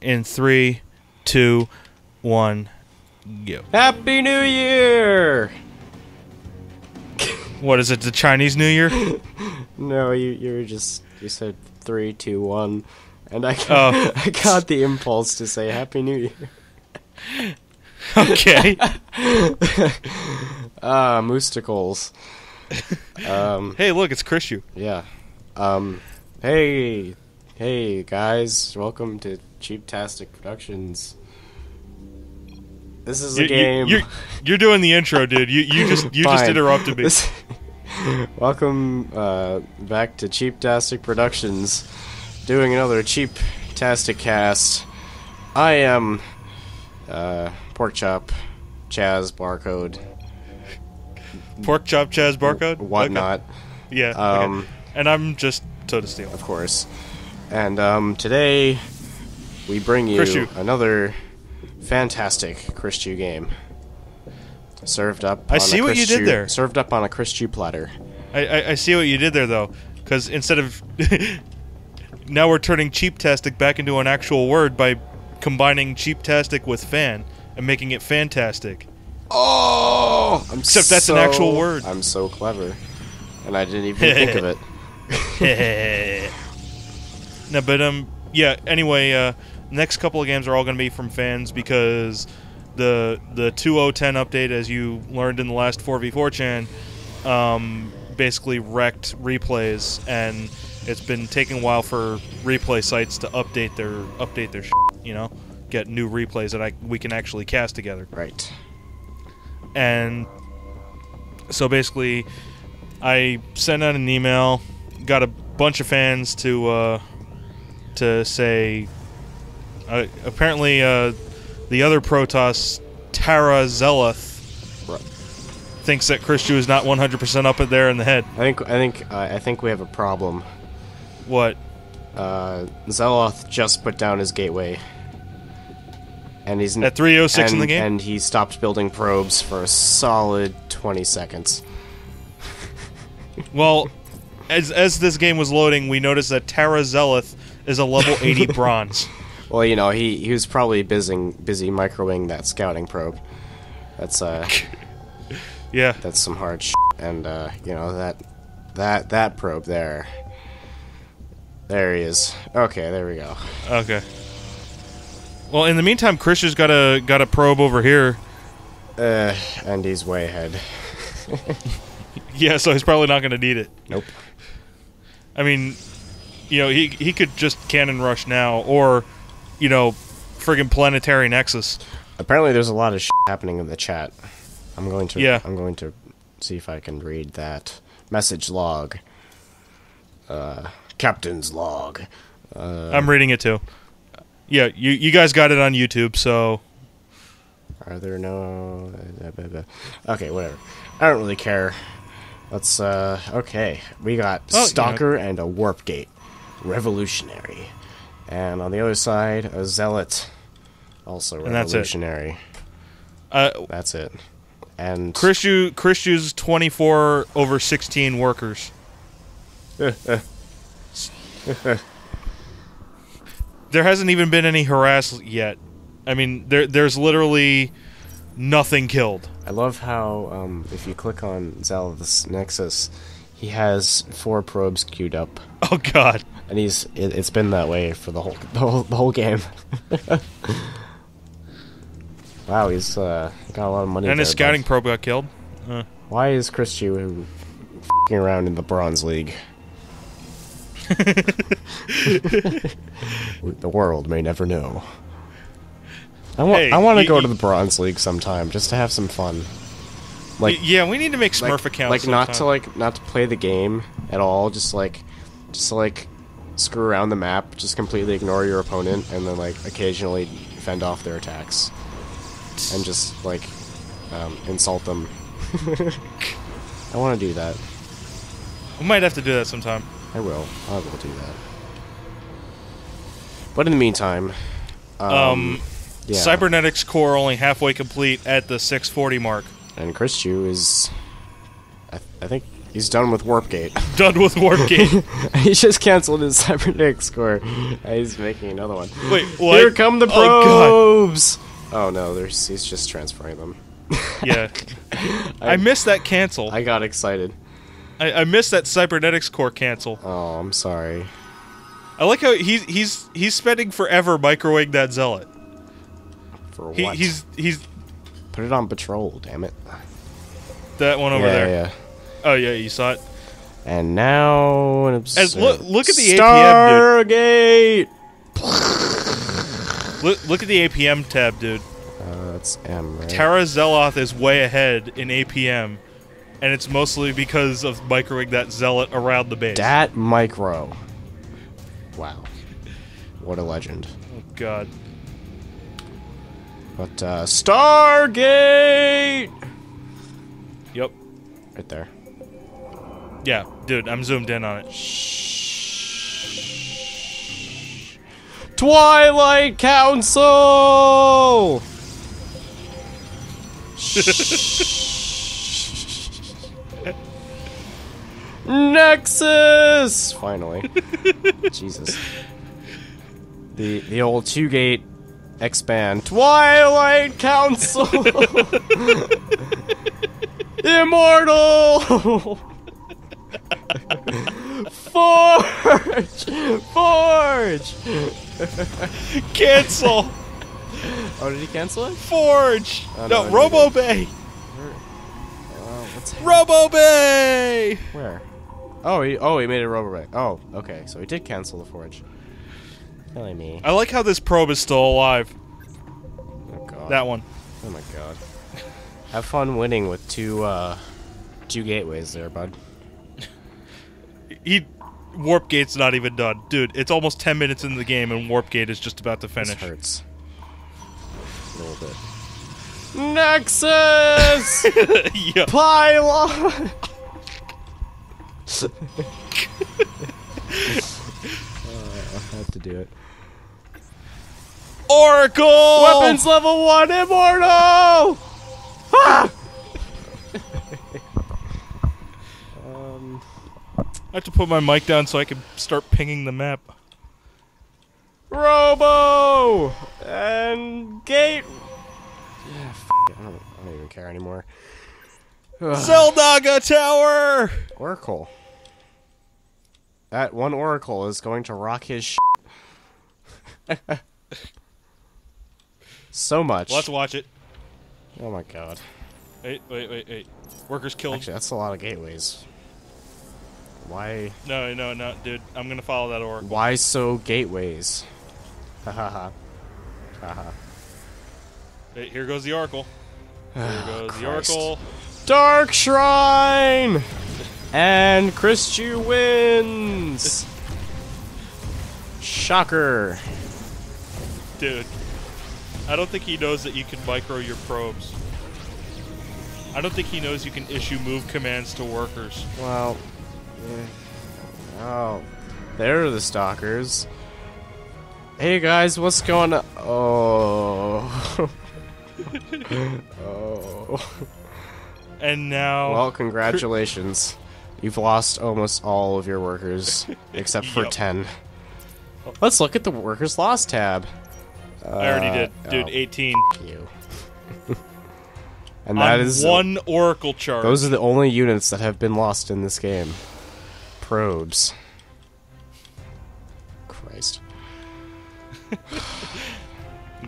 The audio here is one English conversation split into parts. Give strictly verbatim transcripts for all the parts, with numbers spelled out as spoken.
in three, two, one, go. Happy New Year! What is it, the Chinese New Year? No, you you were just you said three, two, one, and I got, oh. I got the impulse to say Happy New Year. Okay. Ah, uh, moosticles. Um, hey, look, it's KrissChu. Yeah. Um, hey, hey guys, welcome to Cheaptastic Productions. This is a game. You're, you're doing the intro, dude. You you just you just interrupted me. This, welcome uh, back to Cheaptastic Productions, doing another Cheaptastic cast. I am uh, Porkchop Chaz Barcode. Porkchop Chaz Barcode. Whatnot? Okay. Yeah. Um, okay. And I'm just Toto Steel, of course. And um, today we bring you KrissChu. another fantastic KrissChu game. Served up. I on see a what you did there. Served up on a KrissChu platter. I, I I see what you did there though, because instead of now we're turning cheaptastic back into an actual word by combining cheaptastic with fan and making it fantastic. Oh! I'm Except so, that's an actual word. I'm so clever, and I didn't even think of it. No, but um, yeah. Anyway, uh, next couple of games are all going to be from fans because the the two oh ten update, as you learned in the last four v four chan, um, basically wrecked replays, and it's been taking a while for replay sites to update their update their, sh you know, get new replays that I we can actually cast together. Right. And so basically, I sent out an email, got a bunch of fans to uh, to say. Uh, apparently, uh, the other Protoss, Tara Zealoth, right. thinks that KrissChu is not one hundred percent up at there in the head. I think I think uh, I think we have a problem. What? Uh, Zealoth just put down his gateway. And he's at three oh six in the game, and he stopped building probes for a solid twenty seconds. Well, as as this game was loading, we noticed that Tara Zealoth is a level eighty bronze. Well, you know, he he was probably busy busy microwing that scouting probe. That's uh, yeah, that's some hard shit. And uh, you know that that that probe there, there he is. Okay, there we go. Okay. Well, in the meantime, KrissChu's got a got a probe over here. Uh, and he's way ahead. Yeah, so he's probably not going to need it. Nope. I mean, you know, he he could just cannon rush now, or, you know, friggin' planetary Nexus. Apparently, there's a lot of shit happening in the chat. I'm going to yeah. I'm going to see if I can read that message log. Uh, captain's log. Uh, I'm reading it too. Yeah, you you guys got it on YouTube, so. Are there no? Okay, whatever. I don't really care. Let's uh. Okay, we got oh, Stalker, you know, and a Warp Gate, revolutionary, and on the other side a Zealot, also revolutionary. And that's it. Uh, that's it. And KrissChu KrissChu's twenty-four over sixteen workers. There hasn't even been any harass yet. I mean, there there's literally nothing killed. I love how um, if you click on Zealot's Nexus, he has four probes queued up. Oh God! And he's it, it's been that way for the whole the whole, the whole game. Wow, he's uh, got a lot of money. And there, his scouting probe got killed. Uh. Why is KrissChu f***ing around in the Bronze League? The world may never know. I want. Hey, I want to go to the Bronze League sometime just to have some fun. Like, yeah, we need to make Smurf like, accounts. Like sometime. Not to like not to play the game at all. Just like, just like, screw around the map. Just completely ignore your opponent and then like occasionally fend off their attacks and just like um, insult them. I want to do that. We might have to do that sometime. I will. I will do that. But in the meantime, um, um yeah. Cybernetics Core only halfway complete at the six forty mark. And KrissChu is, I, th I think He's done with Warp Gate. Done with Warp Gate. He just canceled his Cybernetics Core. He's making another one. Wait, what? Here come the probes! Oh, God. Oh no, there's, he's just transferring them. Yeah. I, I missed that cancel. I got excited. I, I missed that Cybernetics Core cancel. Oh, I'm sorry. I like how he's he's he's spending forever microwaving that zealot. For what? He, he's he's put it on patrol. Damn it. That one over yeah, there. Yeah. Oh yeah, you saw it. And now, an and look look at the Stargate. A P M, dude. look look at the A P M tab, dude. Uh, that's M. Right? Tara Zealoth is way ahead in A P M, and it's mostly because of microing that zealot around the base. That micro. Wow, what a legend! Oh God. But uh, Stargate. Yep, right there. Yeah, dude, I'm zoomed in on it. Shh. Twilight Council. Nexus! Finally. Jesus. The the old two-gate expand. Twilight Council! Immortal! Forge! Forge! Cancel! Oh, did he cancel it? Forge! Oh, no, no Robo Bay! Uh, Robo Bay! Where? Oh, he, oh, he made a Robo Bay. Oh, okay, so he did cancel the Forge. Silly me. I like how this probe is still alive. Oh God. That one. Oh my God. Have fun winning with two, uh, two gateways there, bud. He, Warp Gate's not even done, dude. It's almost ten minutes into the game, and Warp Gate is just about to finish. This hurts. A little bit. Nexus. Yep. Pylon. Oh, I have to do it. Oracle! Weapons level one, Immortal! Ah! um, I have to put my mic down so I can start pinging the map. Robo! And Gate... Yeah, f it. I don't, I don't even care anymore. Zeldaga Tower! Oracle. That one Oracle is going to rock his sh so much. Let's watch it. Oh my God. Wait, wait, wait, wait. Workers killed. Actually, that's a lot of gateways. Why? No, no, no, dude. I'm gonna follow that Oracle. Why so gateways? Ha ha ha. Ha ha. Wait, here goes the Oracle. Here goes oh, the Oracle. Dark Shrine! And KrissChu wins! Shocker. Dude, I don't think he knows that you can micro your probes. I don't think he knows you can issue move commands to workers. Well, yeah. Oh, they're the stalkers. Hey guys, what's going on? Oh. Oh. And now... Well, congratulations. You've lost almost all of your workers, except for yep. ten. Let's look at the workers lost tab. I uh, already did. Dude, oh, eighteen. You. And that on is... one Oracle charge. Those are the only units that have been lost in this game. Probes. Christ.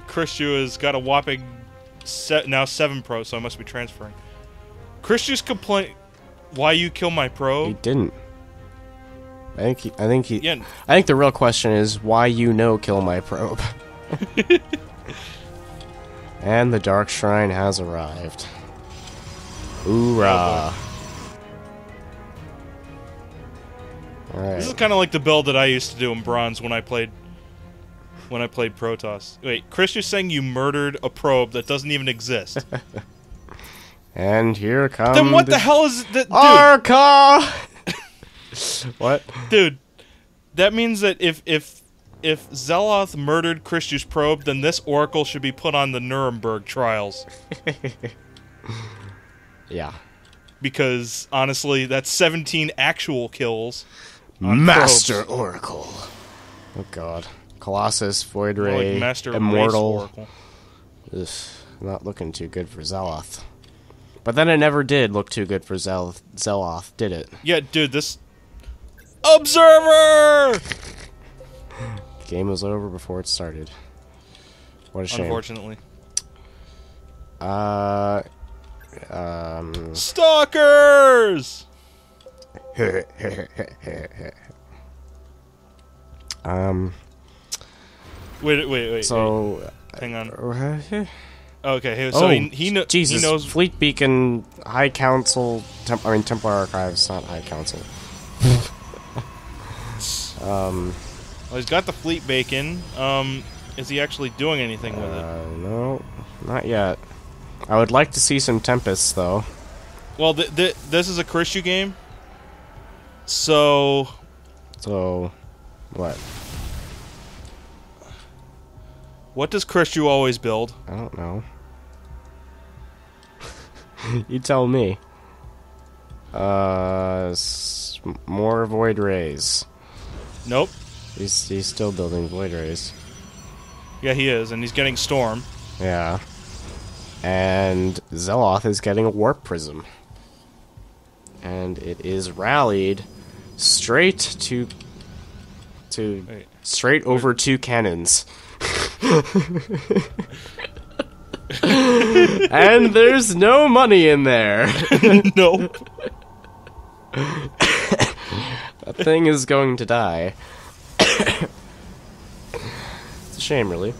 KrissChu has got a whopping... Se now seven probes, so I must be transferring. Chris just complained, why you kill my probe? He didn't. I think he, I think he, yeah. I think the real question is why you no kill my probe. And the Dark Shrine has arrived. Hoorah. All right. This is kind of like the build that I used to do in Bronze when I played when I played Protoss. Wait, Chris just saying you murdered a probe that doesn't even exist. And here comes. Then what the, the hell is that? Archon! What? Dude, that means that if if if Zealoth murdered KrissChu's probe, then this Oracle should be put on the Nuremberg trials. Yeah. because honestly, that's seventeen actual kills. Master Probes. Oracle. Oh God, Colossus, Void Ray, like Master Immortal. Ugh, not looking too good for Zealoth. But then it never did look too good for Zealoth, Zealoth, did it? Yeah, dude, this... Observer! The game was over before it started. What a shame. Unfortunately. Uh... Um... Stalkers! um... Wait, wait, wait. So... Wait. Hang on. Okay, so oh, he, he, kno Jesus. he knows... Fleet Beacon, High Council... Temp I mean, Templar Archives, not High Council. um, well, he's got the Fleet Beacon. Um, is he actually doing anything with uh, it? No, not yet. I would like to see some Tempests, though. Well, th th this is a KrissChu game. So... So... What? What does KrissChu always build? I don't know. You tell me. Uh, s more Void Rays. Nope. He's he's still building Void Rays. Yeah, he is, and he's getting Storm. Yeah. And Zealoth is getting a Warp Prism. And it is rallied straight to to Wait. straight over Wait. two cannons. And there's no money in there. Nope. That thing is going to die. It's a shame, really.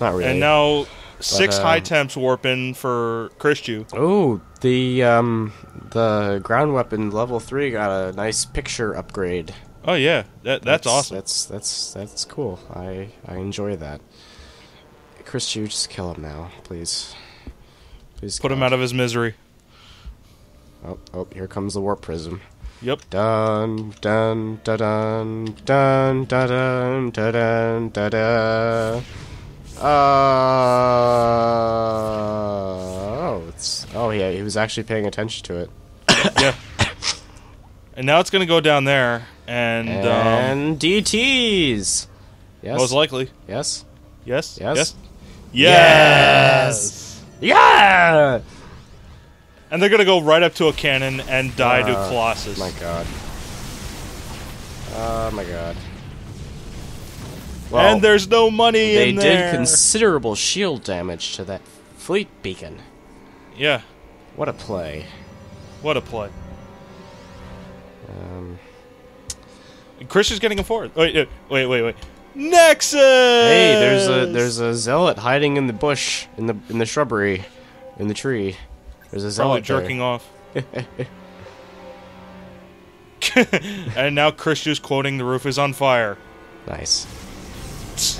Not really. And now but, six uh, high temps warping for KrissChu. Oh, the um the ground weapon level three got a nice picture upgrade. Oh yeah, that that's, that's awesome. That's that's that's cool. I I enjoy that. KrissChu, just kill him now, please. Please put him out of his misery. Oh oh, here comes the Warp Prism. Yep. Dun dun da dun dun da dun da dun da da. Oh, it's oh yeah, he was actually paying attention to it. Yeah. And now it's gonna go down there. And, and um, D Ts! Yes. Most likely. Yes. Yes. Yes. Yes. Yes. Yeah! And they're gonna go right up to a cannon and die uh, to Colossus. My God. Oh my God. Well, and there's no money they in there. They did considerable shield damage to that Fleet Beacon. Yeah. What a play. What a play. Um... Chris is getting a forward. Wait, wait, wait, wait. Nexus. Hey, there's a there's a zealot hiding in the bush, in the in the shrubbery, in the tree. There's a zealot probably jerking there. off. And now Chris is quoting, "The roof is on fire." Nice.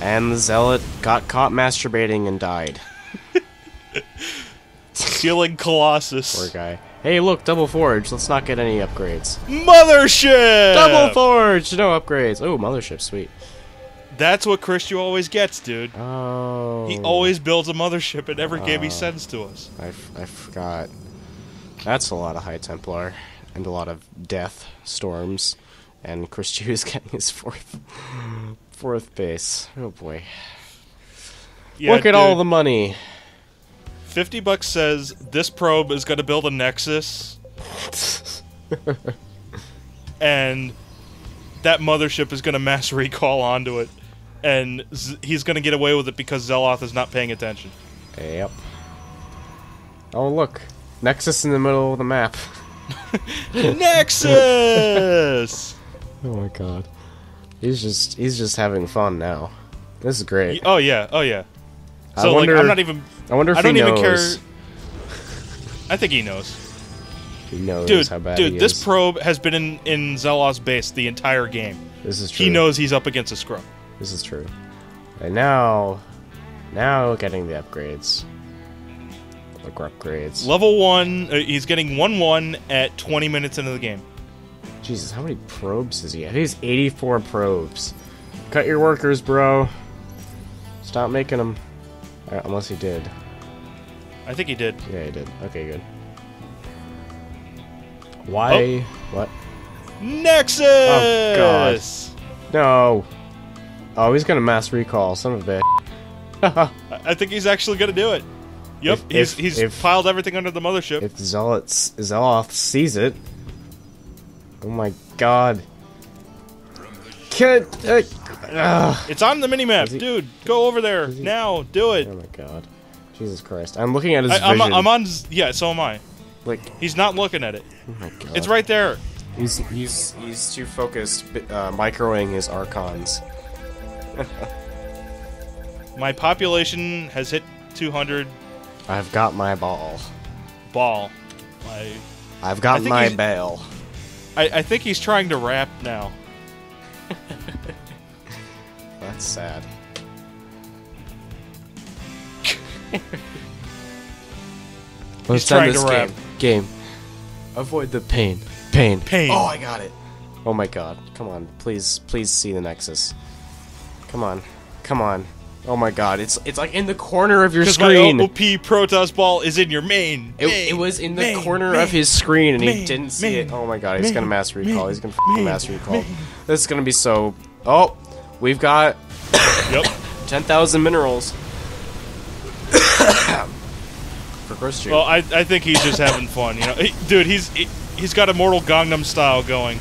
And the zealot got caught masturbating and died. Stealing Colossus. Poor guy. Hey, look, Double Forge. Let's not get any upgrades. Mothership! Double Forge! No upgrades. Oh, Mothership, sweet. That's what KrissChu always gets, dude. Oh. He always builds a Mothership in every uh, game he sends to us. I, I forgot. That's a lot of High Templar and a lot of death storms. And KrissChu is getting his fourth, fourth base. Oh, boy. Yeah, look at dude. all the money. fifty bucks says this probe is going to build a Nexus, and that Mothership is going to mass recall onto it, and Z he's going to get away with it because Zealoth is not paying attention. Yep. Oh look, Nexus in the middle of the map. Nexus! Oh my God, he's just he's just having fun now. This is great. Oh yeah, oh yeah. So I wonder, like, I'm not even. I wonder if I don't he knows. Even care. I think he knows. He knows dude, how bad dude, he is. Dude, this probe has been in, in Zealoth's base the entire game. This is true. He knows he's up against a scrub. This is true. And now... Now getting the upgrades. Look, we're upgrades. Level one... Uh, he's getting one one at twenty minutes into the game. Jesus, how many probes does he have? He has eighty-four probes. Cut your workers, bro. Stop making them. Unless he did. I think he did. Yeah, he did. Okay, good. Why? Oh. What? Nexus! Oh, God. No. Oh, he's gonna mass recall, son of a bitch. I think he's actually gonna do it. Yep, if, he's, if, he's if, piled everything under the mothership. If Zealot, Zealoth sees it... Oh my god. Can't... Uh, uh, it's on the minimap, he, dude! Go over there, he, now, do it! Oh my god. Jesus Christ, I'm looking at his I, I'm, vision. I'm on... Yeah, so am I. Like... He's not looking at it. Oh my god. It's right there! He's, he's, he's too focused, uh, microing his Archons. My population has hit two hundred. I've got my ball. Ball. My, I've got my bail. I, I think he's trying to rap now. That's sad. Let's he's trying this to rap. Game. game. Avoid the pain. Pain. Pain. Oh, I got it. Oh my god. Come on. Please, please see the Nexus. Come on. Come on. Oh my god, it's it's like in the corner of your screen. My O P Protoss ball is in your main. It, main, it was in the main, corner main, of his screen and main, he didn't see main, it. Oh my god, he's main, gonna mass recall. Main, he's gonna main, mass recall. Main. This is gonna be so. Oh, we've got yep. ten thousand minerals for KrissChu. Well, I I think he's just having fun, you know, he, dude. He's he, he's got Immortal Gangnam Style going.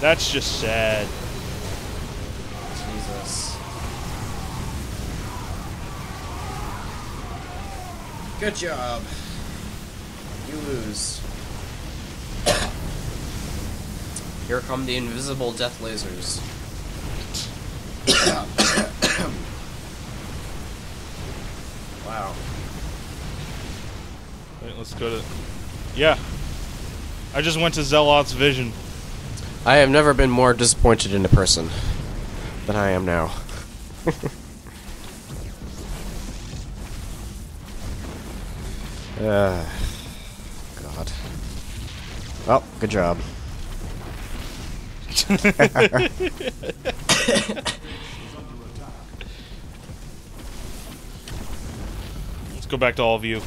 That's just sad. Jesus. Good job. You lose. Here come the invisible death lasers. Wow. Wait, let's go to... Yeah. I just went to Zealot's vision. I have never been more disappointed in a person than I am now. uh, God. Oh, good job. Let's go back to all of you.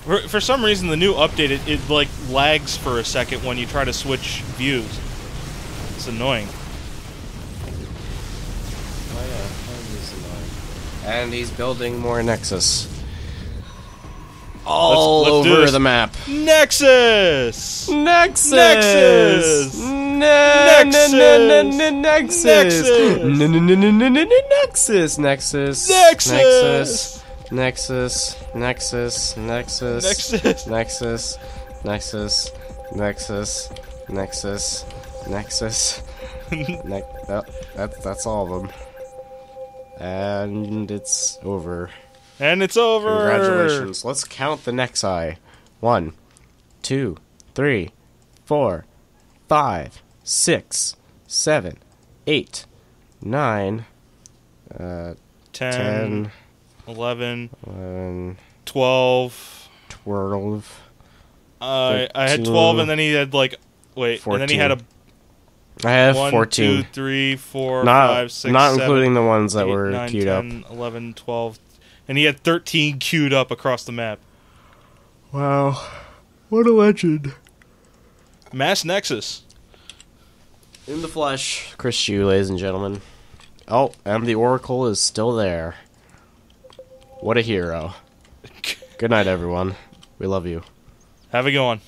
For, for some reason, the new update, it, it like lags for a second when you try to switch views. It's annoying. Oh yeah, he's annoying. And he's building more Nexus. All let's, let's over the map. Nexus! Nexus! Nexus! Nexus! Nexus! Nexus! Nexus! Nexus! Nexus! Nexus! Nexus! Nexus! Nexus! Nexus! Nexus! Nexus! Nexus! Nexus. ne oh, that, that's all of them. And it's over. And it's over! Congratulations. Let's count the Nexi. One, two, three, four, five, six, seven, eight, nine, uh, ten, ten eleven, eleven, twelve, twelve. Uh, thirteen, I had twelve, and then he had like wait, fourteen. And then he had a. I have one, fourteen. two, three, four, not, five, six, not seven, including the ones that eight, were nine, queued ten, up. eleven, twelve. And he had thirteen queued up across the map. Wow. What a legend. Mass Nexus. In the flesh. KrissChu, ladies and gentlemen. Oh, and the Oracle is still there. What a hero. Good night, everyone. We love you. Have a good one.